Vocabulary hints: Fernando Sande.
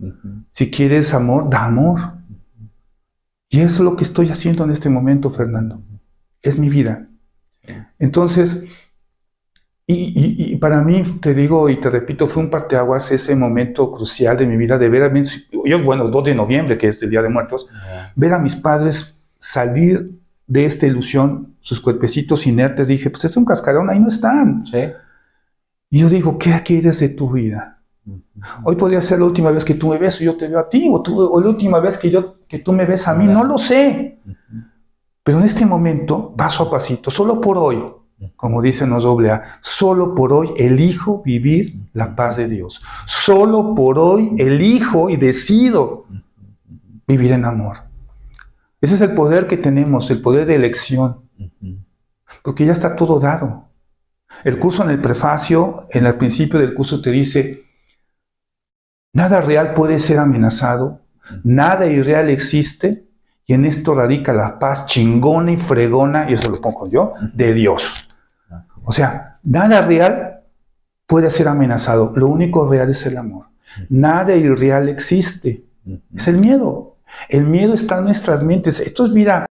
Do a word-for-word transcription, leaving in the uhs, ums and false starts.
Uh-huh. Si quieres amor, da amor. Uh-huh. Y eso es lo que estoy haciendo en este momento, Fernando. Uh-huh. Es mi vida. Entonces, y, y, y para mí, te digo y te repito, fue un parteaguas ese momento crucial de mi vida, de ver a mis, yo, bueno, el dos de noviembre, que es el Día de Muertos, uh-huh. ver a mis padres salir de esta ilusión, sus cuerpecitos inertes, dije, pues es un cascarón, ahí no están. ¿Sí? Y yo digo, ¿qué quieres de tu vida? Uh-huh. Hoy podría ser la última vez que tú me ves, o yo te veo a ti, o, tú, o la última vez que, yo, que tú me ves a mí, uh-huh. no lo sé. Uh-huh. Pero en este momento, paso a pasito, solo por hoy, como dicen los doble A, solo por hoy elijo vivir la paz de Dios. Solo por hoy elijo y decido vivir en amor. Ese es el poder que tenemos, el poder de elección. Porque ya está todo dado. El curso en el prefacio, en el principio del curso te dice, nada real puede ser amenazado, nada irreal existe, y en esto radica la paz chingona y fregona, y eso lo pongo yo, de Dios. O sea, nada real puede ser amenazado. Lo único real es el amor. Nada irreal existe. Es el miedo. El miedo está en nuestras mentes. Esto es vida.